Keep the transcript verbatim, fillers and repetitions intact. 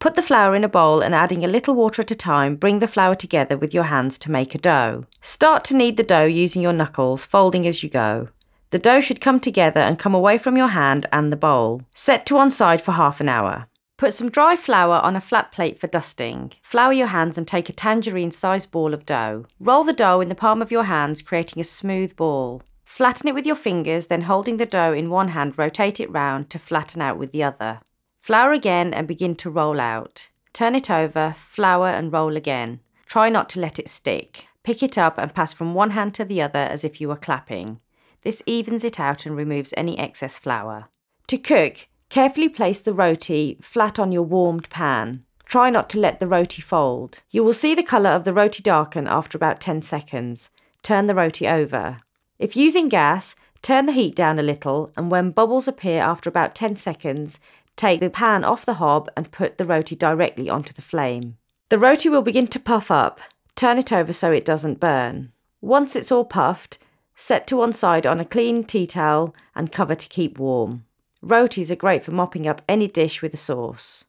Put the flour in a bowl and adding a little water at a time, bring the flour together with your hands to make a dough. Start to knead the dough using your knuckles, folding as you go. The dough should come together and come away from your hand and the bowl. Set to one side for half an hour. Put some dry flour on a flat plate for dusting. Flour your hands and take a tangerine-sized ball of dough. Roll the dough in the palm of your hands, creating a smooth ball. Flatten it with your fingers, then holding the dough in one hand, rotate it round to flatten out with the other. Flour again and begin to roll out. Turn it over, flour and roll again. Try not to let it stick. Pick it up and pass from one hand to the other as if you were clapping. This evens it out and removes any excess flour. To cook, carefully place the roti flat on your warmed pan. Try not to let the roti fold. You will see the colour of the roti darken after about ten seconds. Turn the roti over. If using gas, turn the heat down a little, and when bubbles appear after about ten seconds, take the pan off the hob and put the roti directly onto the flame. The roti will begin to puff up. Turn it over so it doesn't burn. Once it's all puffed, set to one side on a clean tea towel and cover to keep warm. Rotis are great for mopping up any dish with a sauce.